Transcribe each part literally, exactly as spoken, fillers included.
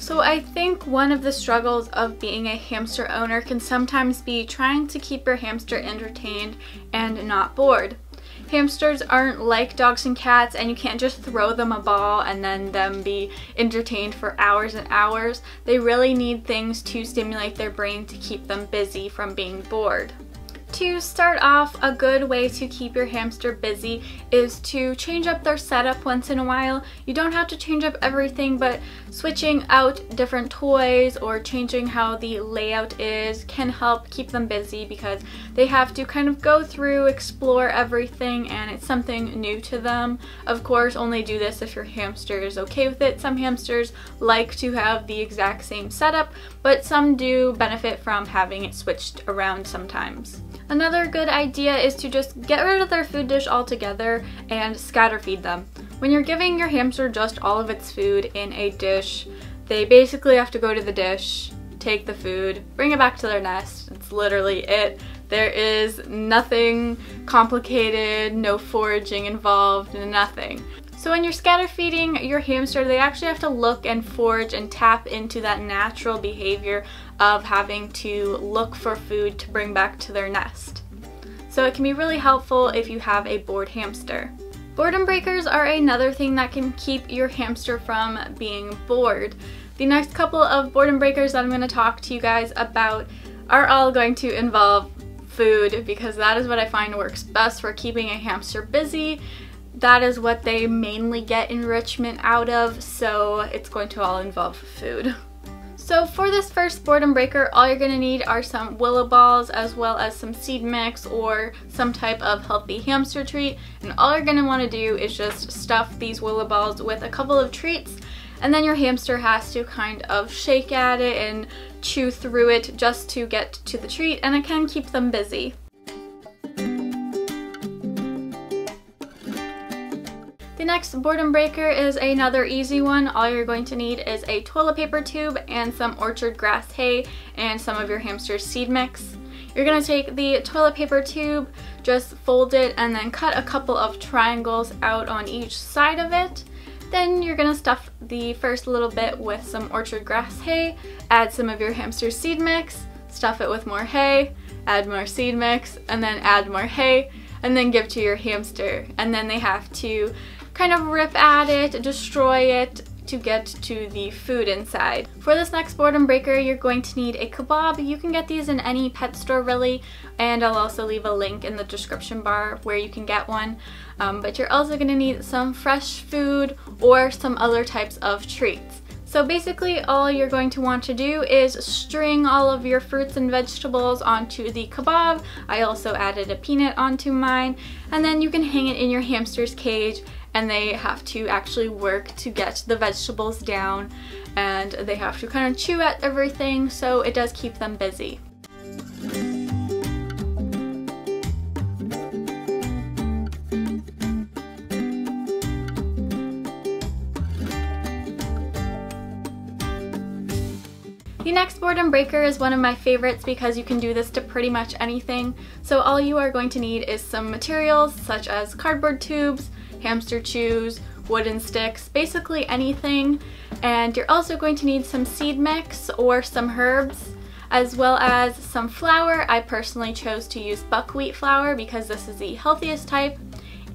So I think one of the struggles of being a hamster owner can sometimes be trying to keep your hamster entertained and not bored. Hamsters aren't like dogs and cats, and you can't just throw them a ball and then them be entertained for hours and hours. They really need things to stimulate their brain to keep them busy from being bored. To start off, a good way to keep your hamster busy is to change up their setup once in a while. You don't have to change up everything, but switching out different toys or changing how the layout is can help keep them busy, because they have to kind of go through, explore everything, and it's something new to them. Of course, only do this if your hamster is okay with it. Some hamsters like to have the exact same setup, but some do benefit from having it switched around sometimes. Another good idea is to just get rid of their food dish altogether and scatter feed them. When you're giving your hamster just all of its food in a dish, they basically have to go to the dish, take the food, bring it back to their nest. It's literally it. There is nothing complicated, no foraging involved, nothing. So when you're scatter feeding your hamster, they actually have to look and forage and tap into that natural behavior of having to look for food to bring back to their nest. So it can be really helpful if you have a bored hamster. Boredom breakers are another thing that can keep your hamster from being bored. The next couple of boredom breakers that I'm going to talk to you guys about are all going to involve food, because that is what I find works best for keeping a hamster busy. That is what they mainly get enrichment out of, so it's going to all involve food. So for this first boredom breaker, all you're going to need are some willow balls, as well as some seed mix or some type of healthy hamster treat. And all you're going to want to do is just stuff these willow balls with a couple of treats, and then your hamster has to kind of shake at it and chew through it just to get to the treat, and it can keep them busy. The next boredom breaker is another easy one. All you're going to need is a toilet paper tube and some orchard grass hay and some of your hamster's seed mix. You're going to take the toilet paper tube, just fold it, and then cut a couple of triangles out on each side of it. Then you're going to stuff the first little bit with some orchard grass hay, add some of your hamster's seed mix, stuff it with more hay, add more seed mix, and then add more hay, and then give to your hamster. And then they have to kind of rip at it, destroy it to get to the food inside. For this next boredom breaker, you're going to need a kebab. You can get these in any pet store, really, and I'll also leave a link in the description bar where you can get one. Um, but you're also gonna need some fresh food or some other types of treats. So basically all you're going to want to do is string all of your fruits and vegetables onto the kebab. I also added a peanut onto mine, and then you can hang it in your hamster's cage, and they have to actually work to get the vegetables down, and they have to kind of chew at everything, so it does keep them busy. The next boredom breaker is one of my favorites because you can do this to pretty much anything. So all you are going to need is some materials such as cardboard tubes, hamster chews, wooden sticks, basically anything. And you're also going to need some seed mix or some herbs, as well as some flour. I personally chose to use buckwheat flour because this is the healthiest type.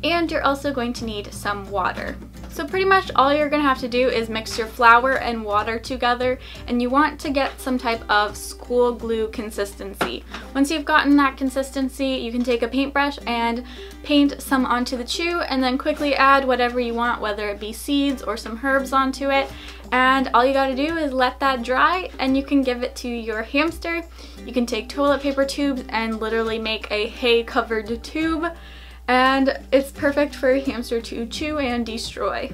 And you're also going to need some water. So pretty much all you're going to have to do is mix your flour and water together, and you want to get some type of school glue consistency. Once you've gotten that consistency, you can take a paintbrush and paint some onto the chew, and then quickly add whatever you want, whether it be seeds or some herbs onto it. And all you got to do is let that dry, and you can give it to your hamster. You can take toilet paper tubes and literally make a hay-covered tube, and it's perfect for a hamster to chew and destroy.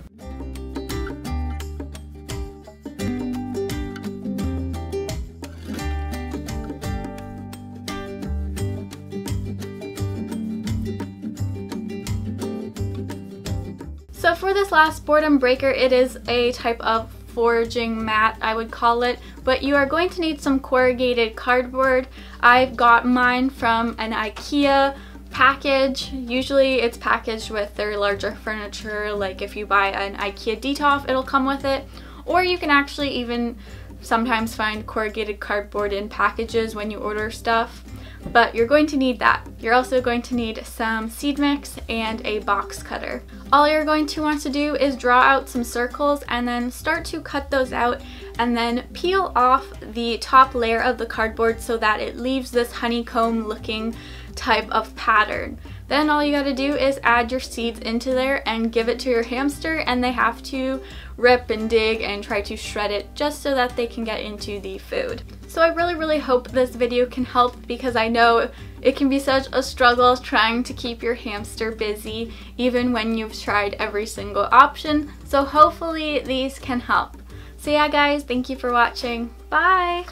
So for this last boredom breaker, it is a type of foraging mat, I would call it, but you are going to need some corrugated cardboard. I've got mine from an IKEA package. Usually it's packaged with their larger furniture, like if you buy an IKEA Detolf, it'll come with it, or you can actually even sometimes find corrugated cardboard in packages when you order stuff, but you're going to need that. You're also going to need some seed mix and a box cutter. All you're going to want to do is draw out some circles and then start to cut those out and then peel off the top layer of the cardboard so that it leaves this honeycomb looking type of pattern. Then all you gotta do is add your seeds into there and give it to your hamster, and they have to rip and dig and try to shred it just so that they can get into the food. So I really, really hope this video can help, because I know it can be such a struggle trying to keep your hamster busy even when you've tried every single option. So hopefully these can help. So yeah guys, thank you for watching. Bye!